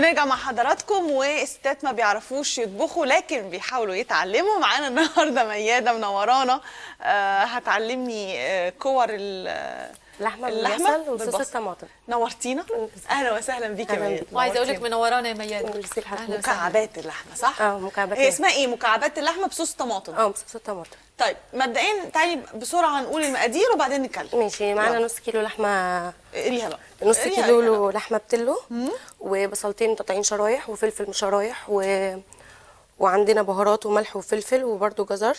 بنرجع مع حضراتكم. والستات ما بيعرفوش يطبخوا لكن بيحاولوا يتعلموا. معانا النهارده مياده منورانا هتعلمني كور اللحمه وصوص الطماطم. نورتينا، اهلا وسهلا بيكي يا مياده. وعايزه اقول لك منورانا يا مياده. مكعبات اللحمه صح؟ اه مكعبات. هي اسمها ايه؟ مكعبات اللحمه بصوص طماطم. اه بصوص الطماطم. طيب مبدئيا تعالي بسرعه نقول المقادير وبعدين نتكلم. ماشي. معانا نص كيلو لحمه. قريها بقى. نص كيلو لحمه بتلو، وبصلتين متقطعين شرايح، وفلفل شرايح، وعندنا بهارات وملح وفلفل وبرده جزر،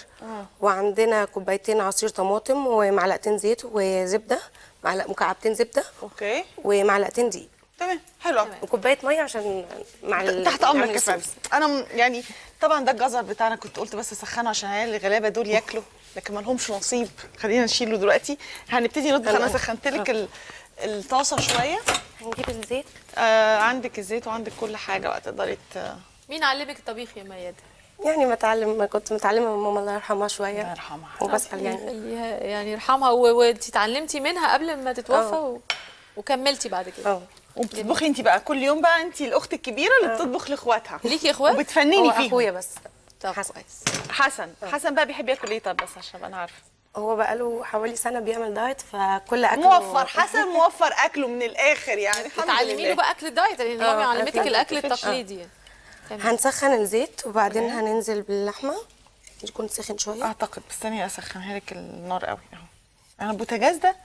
وعندنا كوبايتين عصير طماطم، ومعلقتين زيت وزبده، مكعبتين زبده، اوكي، ومعلقتين دقيق. تمام، حلو. وكوبايه ميه عشان مع تحت امرك يا فندم. انا يعني طبعا ده الجزر بتاعنا كنت قلت بس اسخنه عشان العيال الغلابه دول ياكلوا، لكن ما لهمش نصيب، خلينا نشيله دلوقتي. هنبتدي نطبخ. انا سخنت لك الطاسه شويه. هنجيب الزيت. عندك الزيت وعندك كل حاجه بقى تقدري. مين علمك الطبيخ يا مياده؟ يعني ما كنت متعلمه من ماما الله يرحمها شويه. الله يرحمها. وبسال يعني يرحمها. وانت اتعلمتي منها قبل ما تتوفى وكملتي بعد كده. وبتطبخي انت بقى كل يوم بقى. انت الاخت الكبيره اللي بتطبخ لاخواتها. ليكي اخوات؟ وبتفنني فيهم. اخويا بس. طب كويس. حسن بقى بيحب ياكل ايه؟ طب بس عشان ابقى انا عارفه. هو بقى له حوالي سنه بيعمل دايت، فكل اكله موفر. حسن موفر اكله من الاخر يعني. بتعلمي له بقى اكل الدايت لان ماما علمتك الاكل التقليدي. هنسخن الزيت وبعدين هننزل باللحمه يكون سخن شويه اعتقد. بس ثانيه اسخنها لك النار قوي اهو. انا البوتاجاز ده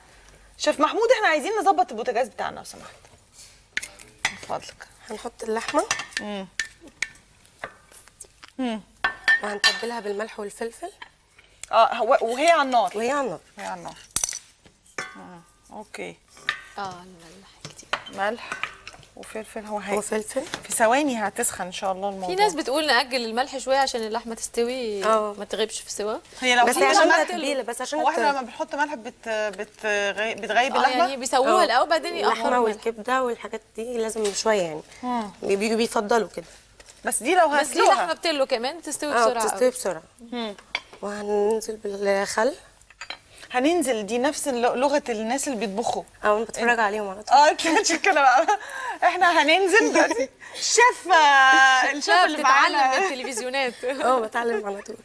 شيف محمود احنا عايزين نظبط البوتاجاز بتاعنا لو سمحت. من فضلك هنحط اللحمه وهنتبلها بالملح والفلفل. وهي على النار. اوكي. الملح كتير. ملح وفلفل. هو هاي وفلفل في ثواني هتسخن ان شاء الله الموضوع. في ناس بتقول نأجل الملح شويه عشان اللحمه تستوي ما تغيبش في سوا. هي لو بس عشان تقيله. بس عشان هو احنا لما بنحط ملح بتغيب اللحمه يعني. بيسووها الاول بعدين يأخروا. اللحمه والكبده والحاجات دي لازم شويه يعني. بيفضلوا كده. بس دي لو هتسلوها. بس دي لحمه بتلو كمان تستوي بسرعه. وهننزل بالخل. هننزل دي نفس لغه الناس اللي بيطبخوا. انا بتفرج عليهم على طول. عشان كده بقى احنا هننزل دلوقتي. الشيف اللي بتعلم من التلفزيونات. بتعلم على طول.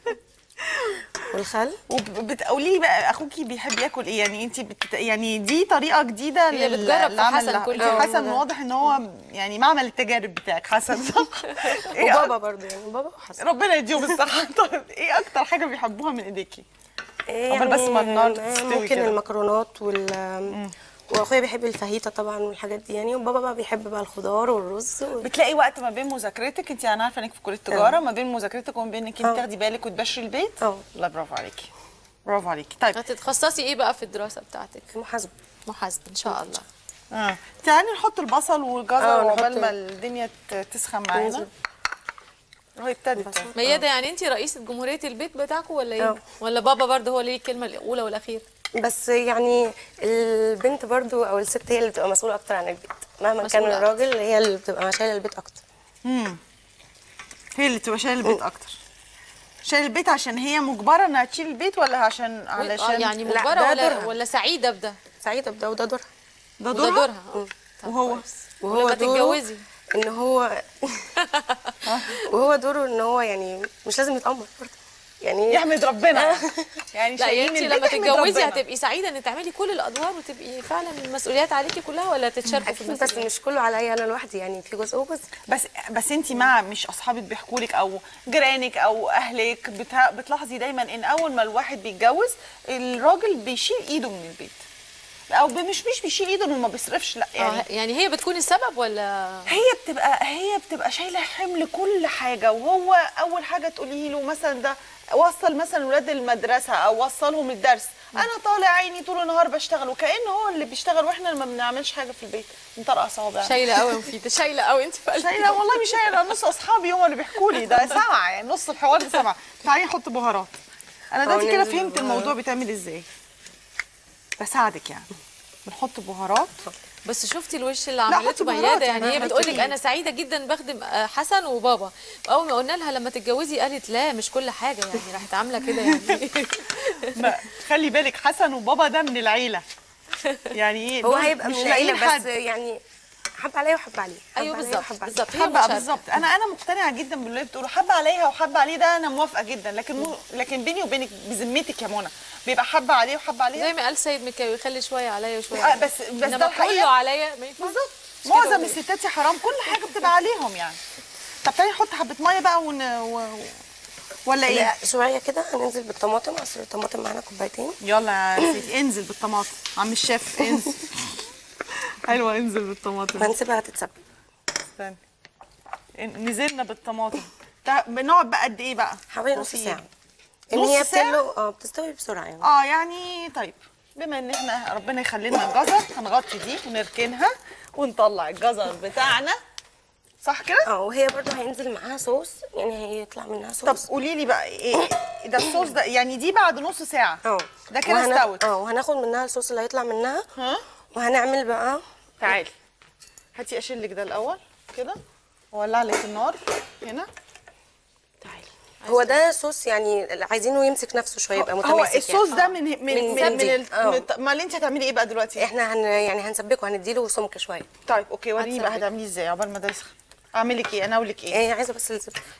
والخل. وبتقولي لي بقى اخوكي بيحب ياكل ايه؟ يعني انت يعني دي طريقه جديده بتجرب في حسن كل يوم. حسن واضح ان هو يعني معمل التجارب بتاعك حسن صح؟ وبابا برضه يعني. بابا وحسن ربنا يديهم الصحه. طيب ايه اكتر حاجه بيحبوها من ايديكي؟ يعني بس ما النار تستوي كده. المكرونات واخويا بيحب الفاهيتا طبعا والحاجات دي يعني. وبابا بقى بيحب بقى الخضار والرز بتلاقي وقت ما بين مذاكرتك انت، انا عارفه انك في كليه التجاره، ما بين مذاكرتك وما بين انك انت تاخدي بالك وتبشري البيت. لا برافو عليكي، برافو عليكي. طيب هتتخصصي ايه بقى في الدراسه بتاعتك؟ محاسبه. محاسبه ان شاء الله. تعالي نحط البصل والجزر وعقبال ما الدنيا تسخن معانا. هو ابتدت مياده. يعني انت رئيسه جمهوريه البيت بتاعكم ولا ايه؟ ولا بابا برضه هو ليه الكلمه الاولى والاخيره؟ بس يعني البنت برضه او الست هي اللي بتبقى مسؤوله اكتر عن البيت مهما كان الراجل. هي اللي بتبقى شايله البيت اكتر. هي اللي بتبقى شايله البيت اكتر. شايله البيت عشان هي مجبره انها تشيل البيت ولا علشان يعني مجبره ولا سعيده بده؟ سعيده بده وده دورها. دورها. وهو لما تتجوزي ان هو وهو دوره ان هو يعني مش لازم يتأمر برضه يعني. يحمد ربنا يعني. لا انتي لما تتجوزي هتبقي سعيده ان تعملي كل الادوار وتبقي فعلا المسؤوليات عليكي كلها ولا تتشاركي في المسؤوليات؟ بس مش كله عليا انا لوحدي يعني. في جزء بس انتي مع مش اصحابك بيحكوا لك او جيرانك او اهلك بتلاحظي دايما ان اول ما الواحد بيتجوز الراجل بيشيل ايده من البيت او مش بيشيل ايده وما بيصرفش. لا يعني يعني هي بتكون السبب ولا هي بتبقى شايله حمل كل حاجه. وهو اول حاجه تقولي له مثلا ده وصل مثلا ولاد المدرسه او وصلهم الدرس. انا طالع عيني طول النهار بشتغل وكأن هو اللي بيشتغل واحنا ما بنعملش حاجه في البيت. مطرقه صوابع شايله قوي. مفيد شايله قوي انت فعلا. شايله والله. مش شايله. نص اصحابي هم اللي بيحكوا لي ده سمع يعني. نص الحوار ده سمع. تعالي نحط بهارات. انا دلوقتي كده فهمت الموضوع بيتعمل ازاي. بساعدك يعني. بنحط بهارات. بس شفتي الوش اللي عملته مياده يعني. هي بتقول لك انا سعيده جدا بخدم حسن وبابا. اول ما قلنا لها لما تتجوزي قالت لا مش كل حاجه يعني. راحت عامله كده يعني. خلي بالك حسن وبابا ده من العيله يعني. هو هيبقى مش العيله بس يعني. حب عليا وحب عليه. ايوه بالظبط بالظبط بالظبط. انا مقتنعه جدا باللي بتقوله، حب عليها وحب عليه ده انا موافقه جدا، لكن بيني وبينك بذمتك يا منى بيبقى حب عليه وحب عليها زي ما قال سيد مكاوي، خلي شويه عليا وشويه بس ده كله عليا ما ينفعش. بالظبط، معظم الستات يا حرام كل حاجه بتبقى عليهم يعني. طب تعالي نحط حبه ميه بقى ولا ايه؟ شويه كده هننزل بالطماطم، عصير الطماطم معانا كوبايتين. يلا يا سيدي انزل بالطماطم، عم الشيف انزل. حلوه انزل بالطماطم، هنسيبها تتسبك. استنى، نزلنا بالطماطم. بنقعد بقى قد ايه بقى؟ حوالي نص ساعه ان هي بتستوي بسرعه يعني. يعني طيب بما ان احنا ربنا يخلينا الجزر هنغطي دي ونركنها ونطلع الجزر بتاعنا، صح كده؟ وهي برضو هينزل معاها صوص، يعني هيطلع منها صوص. طب قولي لي بقى ايه ده الصوص ده؟ يعني دي بعد نص ساعه ده كده استوت. وهناخد منها الصوص اللي هيطلع منها. وهنعمل بقى، تعالي هاتي اشيلك ده الاول كده واولع لك النار هنا. تعالي، هو ده صوص يعني عايزينه يمسك نفسه شويه يبقى متماسك. هو الصوص ده من ما اللي انت هتعملي ايه بقى دلوقتي؟ احنا هنسبكه، هنديله سمك شويه. طيب اوكي، وريني بقى هتعمليه ازاي عقبال ما ده يسخن. اعمل لك ايه؟ اناول لك ايه؟ عايزه بس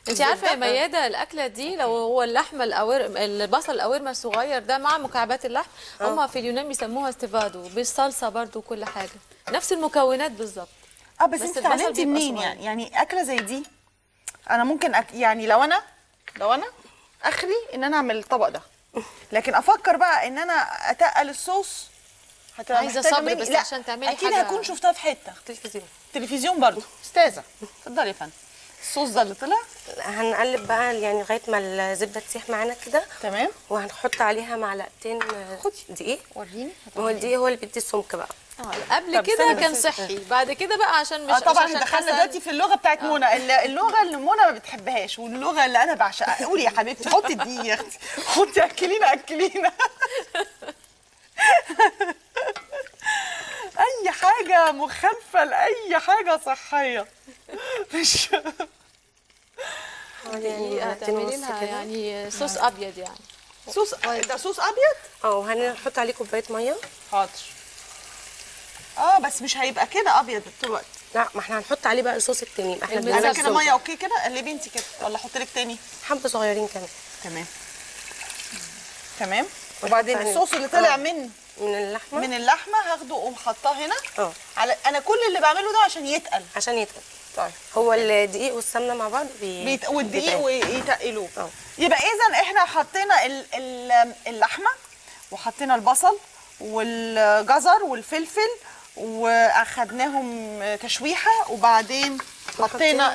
انت عارفه يا مياده الاكله دي لو هو اللحمه البصل القوارمه الصغير ده مع مكعبات اللحم، هم في اليونان بيسموها استيفادو، بالصلصه برده وكل حاجه نفس المكونات بالظبط. بس انت اتعلمتي منين يعني؟ اكله زي دي انا ممكن يعني لو انا اخري ان انا اعمل الطبق ده، لكن افكر بقى ان انا اتقل الصوص عايزه صبر بس عشان تعملي حاجه اكيد هكون شفتها في حته تلفزيون برضه. استاذه اتفضلي يا فندم. الصوص ده اللي طلع هنقلب بقى يعني لغايه ما الزبده تسيح معانا كده، تمام، وهنحط عليها معلقتين دقيق. وريني، هو الدقيق هو اللي بيدي السمك بقى. قبل كده كان صحي، بعد كده بقى عشان مش طبعا دخلنا دلوقتي في اللغه بتاعت منى، اللغه اللي منى ما بتحبهاش واللغه اللي انا بعشقها. قولي يا حبيبتي حطي الدقيق يا اختي، حطي اكلينا اي حاجه مخالفه لاي حاجه صحيه. مش هتعملي لها يعني صوص ابيض، يعني صوص ده صوص ابيض. هنحط عليه كوبايه ميه. حاضر. بس مش هيبقى كده ابيض طول الوقت. لا، ما احنا هنحط عليه بقى الصوص التاني. انا كده ميه اوكي كده. قلبي انت كده ولا احط لك تاني حبه صغيرين كمان؟ تمام. وبعدين الصوص اللي طلع من اللحمه هاخده واقوم حاطاه هنا. على انا كل اللي بعمله ده عشان يتقل. طيب، هو الدقيق والسمنه مع بعض والدقيق ويتقلوه. يبقى اذا احنا حطينا اللحمه وحطينا البصل والجزر والفلفل واخدناهم تشويحه، وبعدين حطينا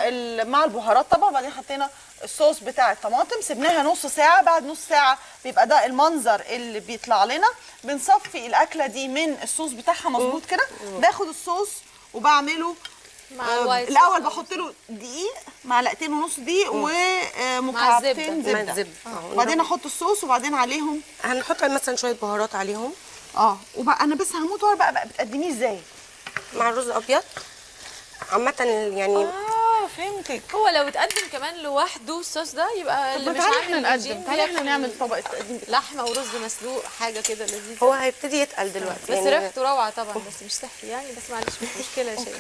مع البهارات طبعا، وبعدين حطينا الصوص بتاع الطماطم، سبناها نص ساعه. بعد نص ساعه بيبقى ده المنظر اللي بيطلع لنا. بنصفي الاكله دي من الصوص بتاعها مظبوط كده. باخد الصوص وبعمله مع الوايت. الاول بحط له دقيق، معلقتين ونص دقيق ومكعبتين زبده، وبعدين احط الصوص، وبعدين عليهم هنحط مثلا شويه بهارات عليهم. وبقى انا بس هموت ورا بقى بتقدميه ازاي مع الرز الابيض عامه يعني. فهمتك. هو لو اتقدم كمان لوحده الصوص ده يبقى اللي مش عارفين نقدم. تعالي احنا نعمل طبق تقديم لحمه ورز مسلوق، حاجه كده لذيذه. هو هيبتدي يتقل دلوقتي بس يعني ريحته روعه طبعا، بس مش صحي يعني، بس معلش مش مشكله يا شيخ.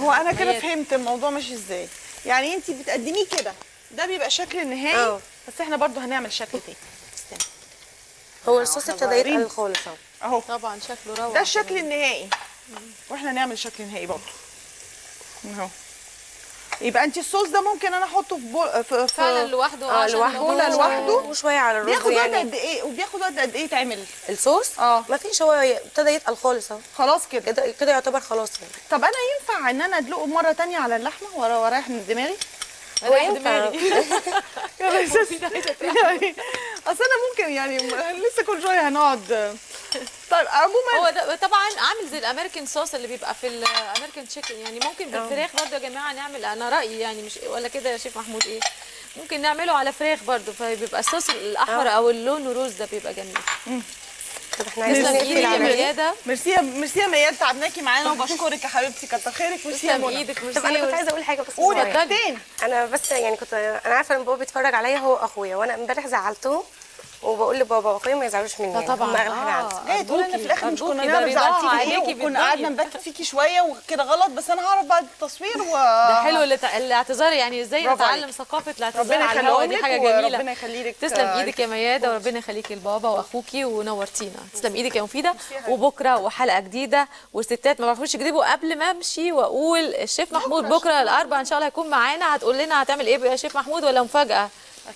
هو انا كده فهمت الموضوع ماشي ازاي، يعني انت بتقدميه كده، ده بيبقى شكل النهائي. بس احنا برضو هنعمل شكل تاني. استنى، هو الصوص ابتدى يتقل خالص اهو، طبعا شكله روعه. ده الشكل النهائي، واحنا نعمل شكل نهائي برضو اهو. يبقى انت الصوص ده ممكن انا احطه في فعلا لوحده، لوحده وشويه على الرز. بياخد وقت قد ايه؟ وبياخد وقت قد ايه يتعمل الصوص؟ مفيش، هو ابتدى يتقل خالص اهو. خلاص كده يعتبر خلاص يعني. طب انا ينفع ان انا ادلقه مره ثانيه على اللحمه ورايح من دماغي؟ رايح من دماغي يا بس يعني اصل انا ممكن يعني لسه كل شويه هنقعد. طيب عموما هو ده طبعا عامل زي الامريكان صوص اللي بيبقى في الامريكان تشيكن، يعني ممكن بالفراخ برضه يا جماعه نعمل. انا رايي يعني مش ولا كده يا شيف محمود؟ ايه ممكن نعمله على فراخ برضه، فبيبقى الصوص الاحمر او اللون الروز ده بيبقى جميل. طب احنا عايزين نقفل على مياده. ميرسي يا مياده، تعبناكي معانا وبشكرك يا حبيبتي، كتر خيرك. ميرسي يا منى. طب انا كنت عايزه اقول حاجه بس صغيره. انا بس يعني كنت انا عارفه ان بابا بيتفرج عليا، هو اخويا، وانا امبارح زعلته وبقول لبابا واخويا ما يزعلوش مني. طبعا اغلى حاجه عندي. ليه دول انا في الاخر مش كنا نعرف زعلتيكي عليكي وكنا قعدنا نبتت فيكي شويه وكده غلط، بس انا هعرف بعد التصوير و ده حلو الاعتذار، يعني ازاي اتعلم ثقافه الاعتذار على الهوا، دي حاجه جميله. ربنا يخليلك، تسلم ايدك يا مياده، وربنا يخليكي لبابا واخوكي ونورتينا. تسلم ايدك يا مفيده، وبكره وحلقه جديده. والستات ما بعرفوش يكذبوا. قبل ما امشي واقول الشيف محمود بكره الاربعاء ان شاء الله هيكون معانا، هتقول لنا هتعمل ايه يا شيف محمود ولا مفاجاه؟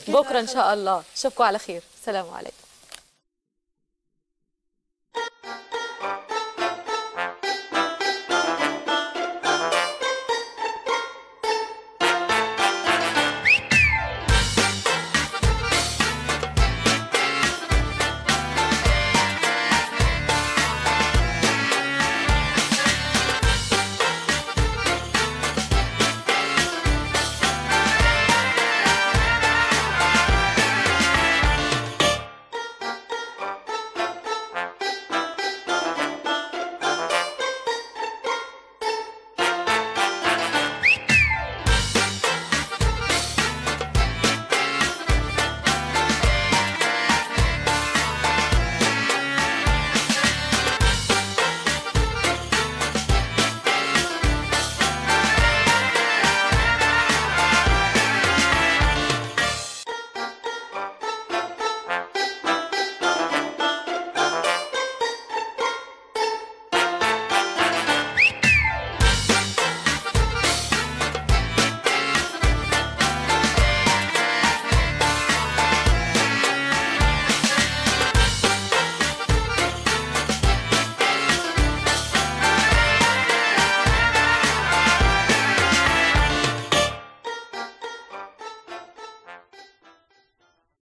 بكره ان شاء الله. اشوفكم على خير، السلام عليكم.